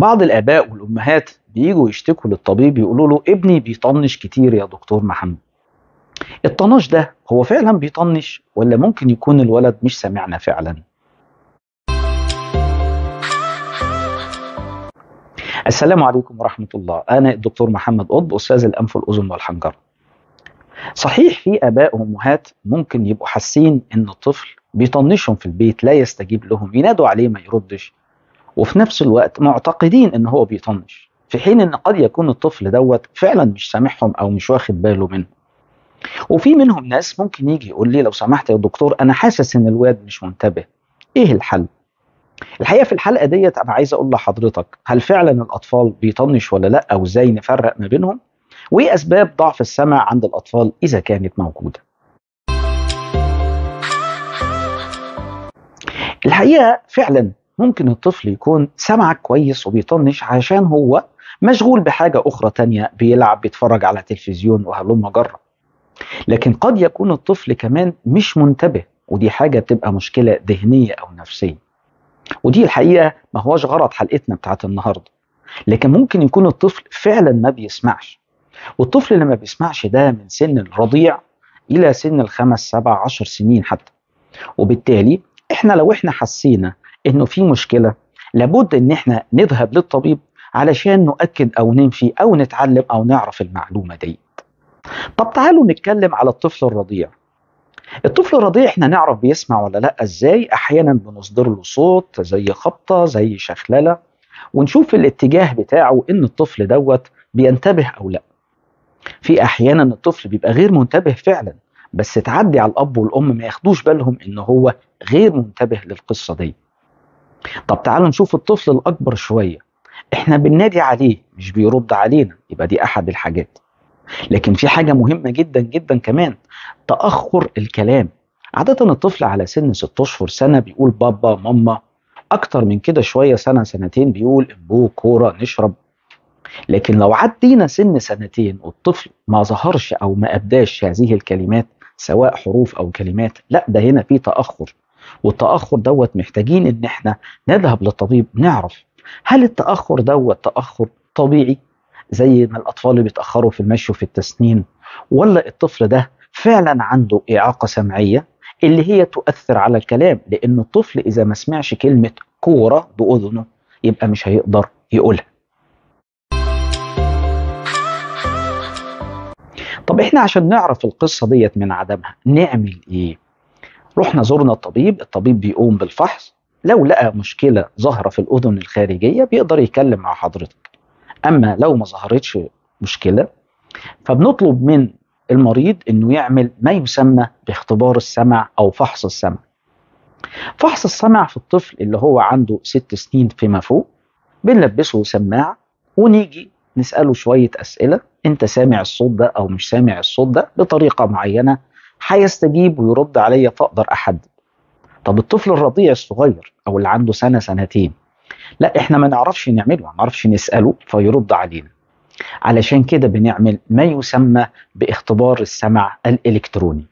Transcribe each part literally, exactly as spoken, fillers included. بعض الآباء والأمهات بيجوا يشتكوا للطبيب يقولوا له ابني بيطنش كتير يا دكتور محمد. الطناش ده هو فعلا بيطنش ولا ممكن يكون الولد مش سامعنا فعلا؟ السلام عليكم ورحمة الله، أنا الدكتور محمد قطب أستاذ الأنف والأذن والحنجرة. صحيح في آباء وأمهات ممكن يبقوا حاسين إن الطفل بيطنشهم في البيت، لا يستجيب لهم، ينادوا عليه ما يردش، وفي نفس الوقت معتقدين إن هو بيطنش، في حين إن قد يكون الطفل دوت فعلا مش سامعهم أو مش واخد باله منه. وفي منهم ناس ممكن يجي يقول لي لو سمحت يا دكتور أنا حاسس إن الواد مش منتبه، إيه الحل؟ الحقيقه في الحلقه ديت انا عايز اقول لحضرتك هل فعلا الاطفال بيطنش ولا لا، او ازاي نفرق ما بينهم، وايه اسباب ضعف السمع عند الاطفال اذا كانت موجوده. الحقيقه فعلا ممكن الطفل يكون سمعك كويس وبيطنش عشان هو مشغول بحاجه اخرى تانية، بيلعب، بيتفرج على تلفزيون وهلم جرا. لكن قد يكون الطفل كمان مش منتبه، ودي حاجه بتبقى مشكله ذهنيه او نفسيه، ودي الحقيقه ما هواش غرض حلقتنا بتاعت النهارده. لكن ممكن يكون الطفل فعلا ما بيسمعش، والطفل اللي ما بيسمعش ده من سن الرضيع الى سن الخمس سبع عشر سنين حتى. وبالتالي احنا لو احنا حسينا انه في مشكله لابد ان احنا نذهب للطبيب علشان نؤكد او ننفي او نتعلم او نعرف المعلومه دي. طب تعالوا نتكلم على الطفل الرضيع. الطفل الرضيع احنا نعرف بيسمع ولا لا ازاي؟ احيانا بنصدر له صوت زي خبطه زي شخلله، ونشوف الاتجاه بتاعه ان الطفل دوت بينتبه او لا. في احيانا الطفل بيبقى غير منتبه فعلا، بس تعدي على الاب والام ما ياخدوش بالهم ان هو غير منتبه للقصه دي. طب تعالوا نشوف الطفل الاكبر شويه، احنا بننادي عليه مش بيرد علينا، يبقى دي احد الحاجات. لكن في حاجه مهمه جدا جدا كمان، تاخر الكلام. عاده الطفل على سن ست اشهر سنه بيقول بابا ماما، اكتر من كده شويه سنه سنتين بيقول امبو كوره نشرب. لكن لو عدينا سن سنتين والطفل ما ظهرش او ما ابداش هذه الكلمات سواء حروف او كلمات، لا ده هنا في تاخر، والتاخر دوت محتاجين ان احنا نذهب للطبيب نعرف هل التاخر دوت تاخر طبيعي زي ما الأطفال بيتأخروا في المشي وفي التسنين، ولا الطفل ده فعلا عنده إعاقة سمعية اللي هي تؤثر على الكلام، لأن الطفل إذا ما سمعش كلمة كورة بأذنه يبقى مش هيقدر يقولها. طب إحنا عشان نعرف القصة ديت من عدمها نعمل إيه؟ رحنا زورنا الطبيب، الطبيب بيقوم بالفحص، لو لقى مشكلة ظاهرة في الأذن الخارجية بيقدر يتكلم مع حضرتك. أما لو ما ظهرتش مشكلة فبنطلب من المريض أنه يعمل ما يسمى باختبار السمع أو فحص السمع. فحص السمع في الطفل اللي هو عنده ست سنين فيما فوق بنلبسه سماعة ونيجي نسأله شوية أسئلة، أنت سامع الصوت ده أو مش سامع الصوت ده بطريقة معينة، هيستجيب ويرد عليا فأقدر أحدد. طب الطفل الرضيع الصغير أو اللي عنده سنة سنتين، لا احنا ما نعرفش نعمله، ما نعرفش نسأله فيرد علينا. علشان كده بنعمل ما يسمى باختبار السمع الإلكتروني.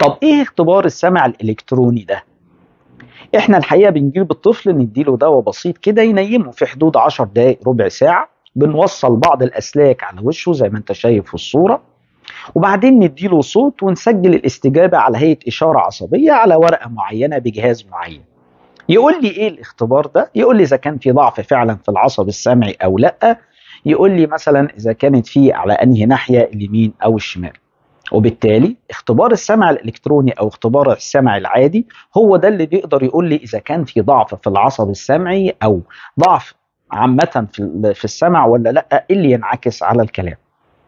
طب ايه اختبار السمع الإلكتروني ده؟ احنا الحقيقة بنجيب الطفل نديله دواء بسيط كده ينيمه في حدود عشر دقايق ربع ساعة، بنوصل بعض الأسلاك على وشه زي ما انت شايف في الصورة، وبعدين نديله صوت ونسجل الاستجابة على هيئة إشارة عصبية على ورقة معينة بجهاز معين. يقول لي ايه الاختبار ده؟ يقول لي اذا كان في ضعف فعلا في العصب السمعي او لا، يقول لي مثلا اذا كانت في على انهي ناحيه، اليمين او الشمال. وبالتالي اختبار السمع الالكتروني او اختبار السمع العادي هو ده اللي بيقدر يقول لي اذا كان في ضعف في العصب السمعي او ضعف عامه في في السمع ولا لا، اللي ينعكس على الكلام.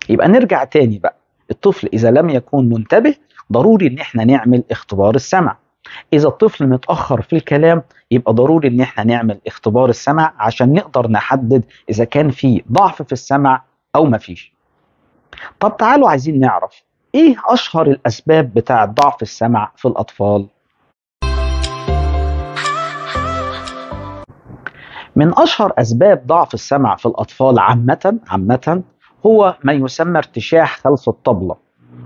يبقى نرجع تاني بقى، الطفل اذا لم يكون منتبه ضروري ان احنا نعمل اختبار السمع. إذا الطفل متأخر في الكلام يبقى ضروري إن احنا نعمل اختبار السمع عشان نقدر نحدد إذا كان في ضعف في السمع أو مفيش. طب تعالوا عايزين نعرف إيه أشهر الأسباب بتاع ضعف السمع في الأطفال؟ من أشهر أسباب ضعف السمع في الأطفال عامة عامة هو ما يسمى ارتشاح خلف الطبلة،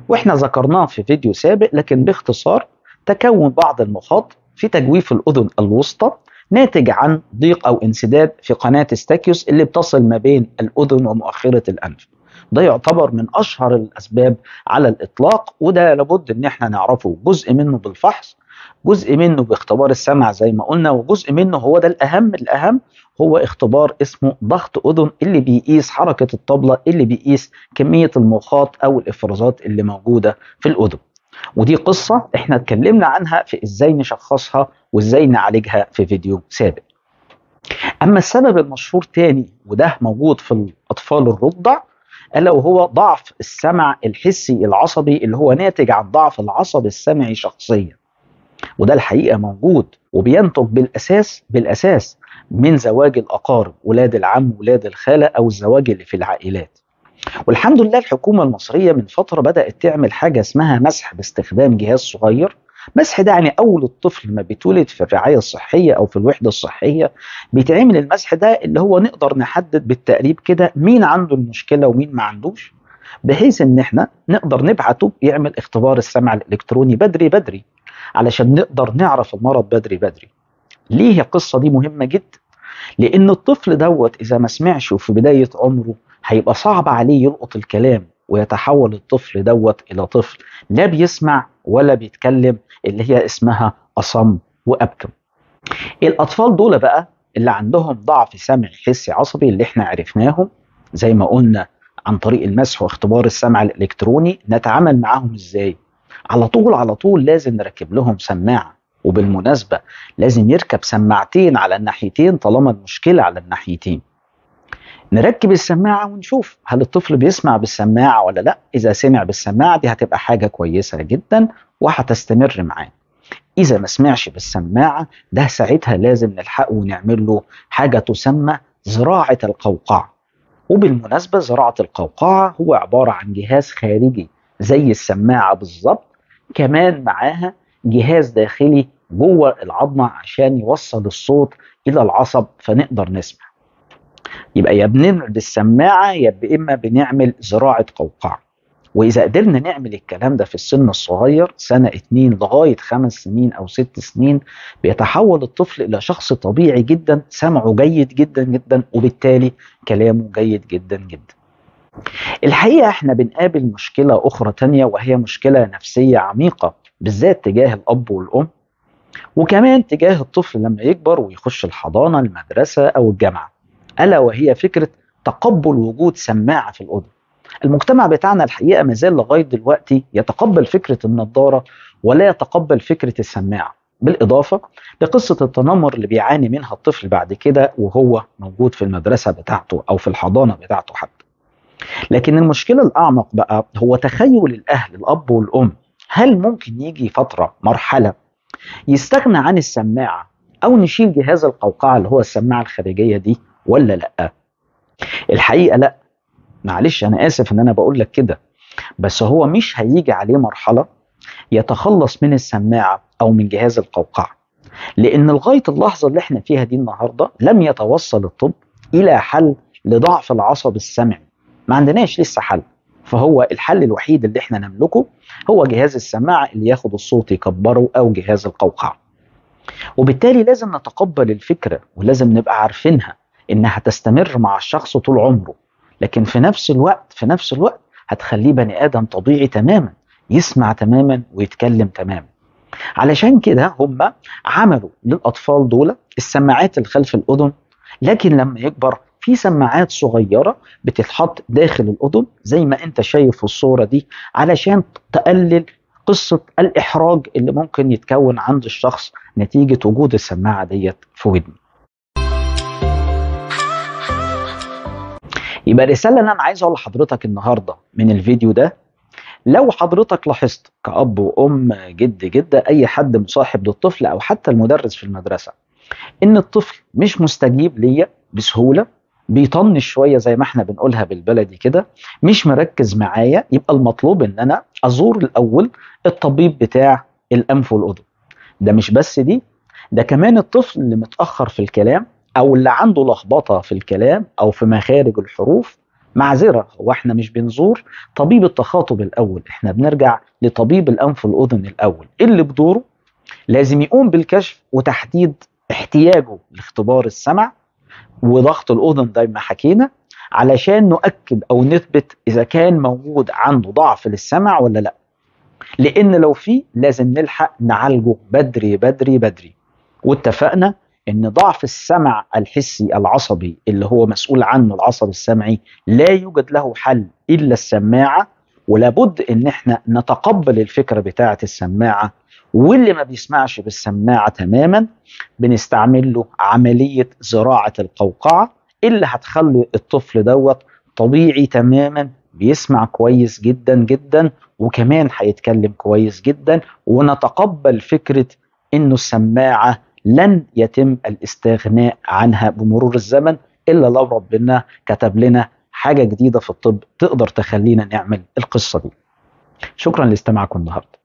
وإحنا ذكرناه في فيديو سابق، لكن باختصار تكون بعض المخاط في تجويف الأذن الوسطى ناتج عن ضيق أو انسداد في قناة استاكيوس اللي بتصل ما بين الأذن ومؤخرة الأنف. ده يعتبر من أشهر الأسباب على الإطلاق، وده لابد إن احنا نعرفه، جزء منه بالفحص، جزء منه باختبار السمع زي ما قلنا، وجزء منه هو ده الأهم الأهم هو اختبار اسمه ضغط أذن اللي بيقيس حركة الطبلة، اللي بيقيس كمية المخاط أو الإفرازات اللي موجودة في الأذن. ودي قصة احنا اتكلمنا عنها في ازاي نشخصها وازاي نعالجها في فيديو سابق. أما السبب المشهور تاني وده موجود في الأطفال الرضع، ألا وهو ضعف السمع الحسي العصبي اللي هو ناتج عن ضعف العصب السمعي شخصيا. وده الحقيقة موجود وبينتج بالأساس بالأساس من زواج الأقارب، ولاد العم ولاد الخالة، أو الزواج اللي في العائلات. والحمد لله الحكومة المصرية من فترة بدأت تعمل حاجة اسمها مسح باستخدام جهاز صغير. مسح ده يعني أول الطفل ما بيتولد في الرعاية الصحية أو في الوحدة الصحية بيتعمل المسح ده، اللي هو نقدر نحدد بالتقريب كده مين عنده المشكلة ومين ما عندوش، بحيث إن احنا نقدر نبعته يعمل اختبار السمع الإلكتروني بدري بدري علشان نقدر نعرف المرض بدري بدري. ليه القصة دي مهمة جدا؟ لأن الطفل دوت إذا ما سمعش في بداية عمره هيبقى صعب عليه يلقط الكلام، ويتحول الطفل دوت إلى طفل لا بيسمع ولا بيتكلم، اللي هي اسمها أصم وأبكم. الأطفال دول بقى اللي عندهم ضعف سمعي حسي عصبي اللي احنا عرفناهم زي ما قلنا عن طريق المسح واختبار السمع الإلكتروني، نتعامل معاهم إزاي؟ على طول على طول لازم نركب لهم سماعة، وبالمناسبة لازم يركب سماعتين على الناحيتين طالما المشكلة على الناحيتين. نركب السماعة ونشوف هل الطفل بيسمع بالسماعة ولا لا. إذا سمع بالسماعة دي هتبقى حاجة كويسة جدا وهتستمر معاه. إذا ما سمعش بالسماعة ده ساعتها لازم نلحقه ونعمل له حاجة تسمى زراعة القوقعة. وبالمناسبة زراعة القوقعة هو عبارة عن جهاز خارجي زي السماعة بالظبط، كمان معاها جهاز داخلي جوه العظمة عشان يوصل الصوت إلى العصب فنقدر نسمع. يبقى يا بنعمل بالسماعة يا إما بنعمل زراعة قوقعة. وإذا قدرنا نعمل الكلام ده في السن الصغير سنة اتنين لغاية خمس سنين أو ست سنين بيتحول الطفل إلى شخص طبيعي جدا، سمعه جيد جدا جدا، وبالتالي كلامه جيد جدا جدا. الحقيقة احنا بنقابل مشكلة أخرى تانية، وهي مشكلة نفسية عميقة بالذات تجاه الأب والأم، وكمان تجاه الطفل لما يكبر ويخش الحضانة المدرسة أو الجامعة، ألا وهي فكرة تقبل وجود سماعة في الأذن. المجتمع بتاعنا الحقيقة مازال لغاية دلوقتي يتقبل فكرة النظارة ولا يتقبل فكرة السماعة، بالإضافة لقصة التنمر اللي بيعاني منها الطفل بعد كده وهو موجود في المدرسة بتاعته أو في الحضانة بتاعته حتى. لكن المشكلة الأعمق بقى هو تخيل الأهل الأب والأم، هل ممكن يجي فترة مرحلة يستغنى عن السماعة أو نشيل جهاز القوقعة اللي هو السماعة الخارجية دي ولا لأ؟ الحقيقة لأ، معلش أنا آسف إن أنا بقول لك كده، بس هو مش هيجي عليه مرحلة يتخلص من السماعة أو من جهاز القوقعة، لأن لغاية اللحظة اللي احنا فيها دي النهاردة لم يتوصل الطب إلى حل لضعف العصب السمعي، ما عندناش لسه حل. فهو الحل الوحيد اللي احنا نملكه هو جهاز السماعة اللي ياخد الصوت يكبره أو جهاز القوقعة. وبالتالي لازم نتقبل الفكرة ولازم نبقى عارفينها إنها تستمر مع الشخص طول عمره، لكن في نفس الوقت في نفس الوقت هتخليه بني آدم طبيعي تماما، يسمع تماما ويتكلم تماما. علشان كده هم عملوا للأطفال دول السماعات اللي خلف الأذن، لكن لما يكبر في سماعات صغيرة بتتحط داخل الأذن زي ما أنت شايف في الصورة دي، علشان تقلل قصة الإحراج اللي ممكن يتكون عند الشخص نتيجة وجود السماعة ديت في ودنه. يبقى الرسالة اللي أنا عايز أقول لحضرتك النهاردة من الفيديو ده، لو حضرتك لاحظت كأب وأم جد جدة أي حد مصاحب للطفل أو حتى المدرس في المدرسة إن الطفل مش مستجيب ليا بسهولة، بيطنش شوية زي ما احنا بنقولها بالبلدي كده، مش مركز معايا، يبقى المطلوب إن أنا أزور الأول الطبيب بتاع الأنف والأذن. ده مش بس دي، ده كمان الطفل اللي متأخر في الكلام أو اللي عنده لخبطة في الكلام أو في مخارج الحروف، معذرة هو احنا مش بنزور طبيب التخاطب الأول، احنا بنرجع لطبيب الأنف والأذن الأول، اللي بدوره لازم يقوم بالكشف وتحديد احتياجه لاختبار السمع وضغط الأذن زي ما حكينا علشان نؤكد أو نثبت إذا كان موجود عنده ضعف للسمع ولا لأ. لأن لو فيه لازم نلحق نعالجه بدري بدري بدري. واتفقنا إن ضعف السمع الحسي العصبي اللي هو مسؤول عنه العصب السمعي لا يوجد له حل إلا السماعة، ولابد إن إحنا نتقبل الفكرة بتاعة السماعة، واللي ما بيسمعش بالسماعة تماما بنستعمل له عملية زراعة القوقعة اللي هتخلي الطفل دوت طبيعي تماما، بيسمع كويس جدا جدا وكمان هيتكلم كويس جدا. ونتقبل فكرة إنه السماعة لن يتم الاستغناء عنها بمرور الزمن إلا لو ربنا كتب لنا حاجة جديدة في الطب تقدر تخلينا نعمل القصة دي. شكرا لاستماعكم النهاردة.